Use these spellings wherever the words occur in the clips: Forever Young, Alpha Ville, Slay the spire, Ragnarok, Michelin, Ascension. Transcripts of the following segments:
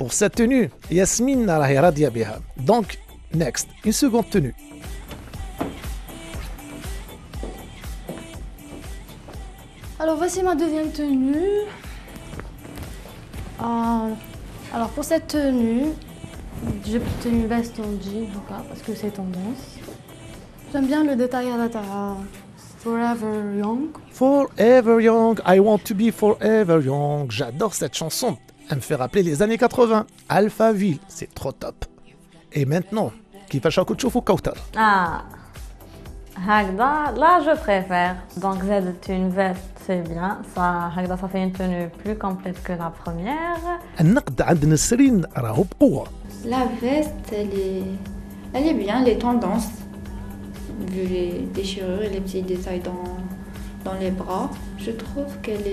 Pour cette tenue, Yasmine راهي راضية بها. Donc, next, une seconde tenue. Alors, voici ma deuxième tenue. Alors, pour cette tenue, j'ai plutôt une veste en jean, parce que c'est tendance. J'aime bien le détail à la Forever Young. Forever Young, I want to be forever young. J'adore cette chanson. Elle me fait rappeler les années 80. Alpha Ville, c'est trop top. Et maintenant, qui va chaque chose au Kautar. Ah, Hagda, là je préfère. Donc c'est une veste, c'est bien. Ça, Hagda, ça fait une tenue plus complète que la première. La veste, elle est bien, les tendances. Vu les déchirures et les petits détails dans les bras, je trouve qu'elle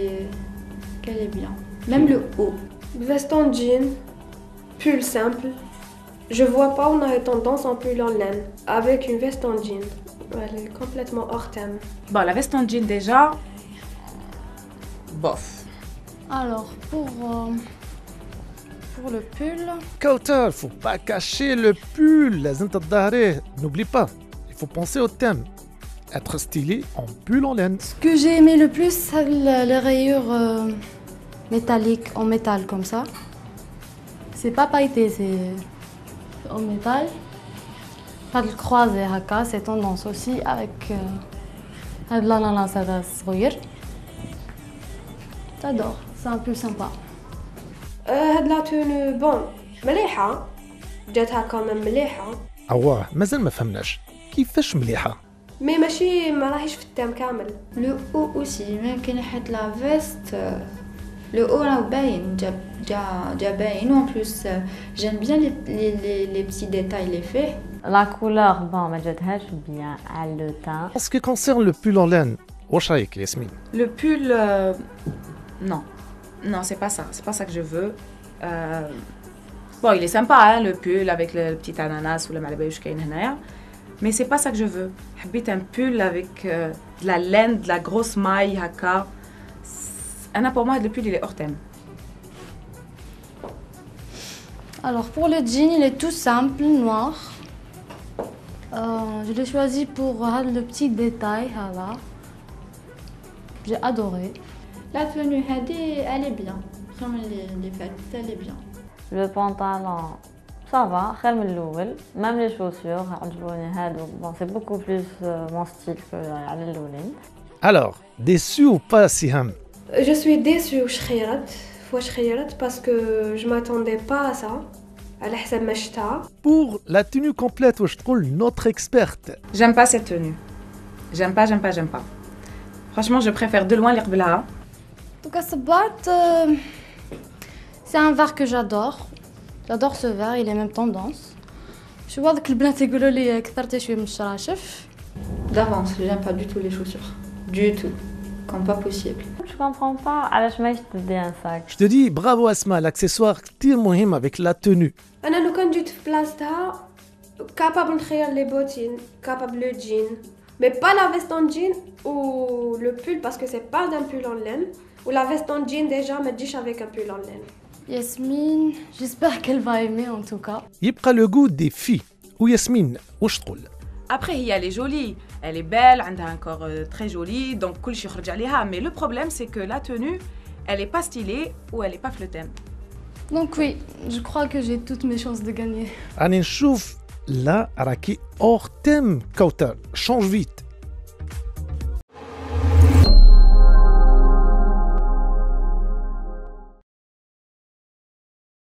est bien. Même le haut. Veste en jean, pull simple. Je vois pas on aurait tendance en pull en laine. Avec une veste en jean, elle est complètement hors thème. Bon, la veste en jean déjà, bof. Alors, pour le pull... Kautar, faut pas cacher le pull, la zinta d'Dahré, n'oublie pas. Faut penser au thème, être stylé en pull en laine. Ce que j'ai aimé le plus, c'est les rayures métalliques en métal comme ça. C'est pas pailleté, c'est en métal. Pas de croisé, c'est tendance aussi avec ça va se voir. J'adore, c'est un peu sympa. La tenue, bon, مليحة. جاتها quand même مليحة. Ah ouais, مازال ما فهمناش. كيفاش مليحة؟ مي ماشي ما راهيش في التام كامل. لو او اوسي ممكن حيت لا فيست لو او راه باين جا باين اون بلوس جيم بيان لي بيتي ديتاي لي فيه. لا كولور بون ما جاتهاش بيان على لو تان. En ce qui concerne le pull en laine, واش رايك ياسمين؟ Le pull non. Non, c'est pas ça. C'est pas ça que je veux. Bon, il est sympa hein, le pull avec le petit ananas ou la malabouche qui est هنايا. Mais c'est pas ça que je veux. J'habite un pull avec de la laine, de la grosse maille, haka. Pour moi, le pull, il est hors thème. Alors, pour le jean, il est tout simple, noir. Je l'ai choisi pour le petit détail. J'ai adoré. La tenue, elle est bien. Comme les fêtes, elle est bien. Le pantalon. Ça va, même les chaussures, bon, c'est beaucoup plus mon style que les loulines. Alors, déçu ou pas, Siham? Je suis déçue parce que je ne m'attendais pas à ça. Pour la tenue complète, je trouve notre experte. J'aime pas cette tenue. J'aime pas. Franchement, je préfère de loin l'Irblaha. En tout cas, ce boîte, c'est un verre que j'adore. J'adore ce verre, il est même tendance. Je vois que le blanc est gros, les cartes, je suis moucharachef. D'avance, j'aime pas du tout les chaussures. Du tout. Comme pas possible. Je comprends pas, à la chemise, je te dis un sac. Je te dis, bravo Asma, l'accessoire tire mohim avec la tenue. On a le conduit de place là, capable de créer les bottines, capable le jean. Mais pas la veste en jean ou le pull, parce que c'est pas d'un pull en laine. Ou la veste en jean déjà, me dis avec un pull en laine. Yasmine, j'espère qu'elle va aimer en tout cas. Il prend le goût des filles. Ou Yasmine, ou je trouve. Après, elle est jolie. Elle est belle, elle a un corps très joli, donc cool, je suis allée. Mais le problème, c'est que la tenue, elle n'est pas stylée ou elle n'est pas flotante. Donc oui, je crois que j'ai toutes mes chances de gagner. Aninchouf, là, Araki hors thème, Kautar, change vite.